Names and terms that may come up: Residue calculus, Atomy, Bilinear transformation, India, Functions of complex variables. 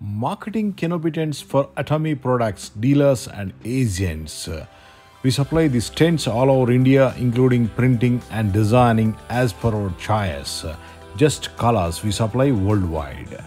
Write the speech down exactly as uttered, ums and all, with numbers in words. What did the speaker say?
marketing canopy tents for Atomy products, dealers and agents. We supply these tents all over India, including printing and designing as per our choice. Just call us, we supply worldwide.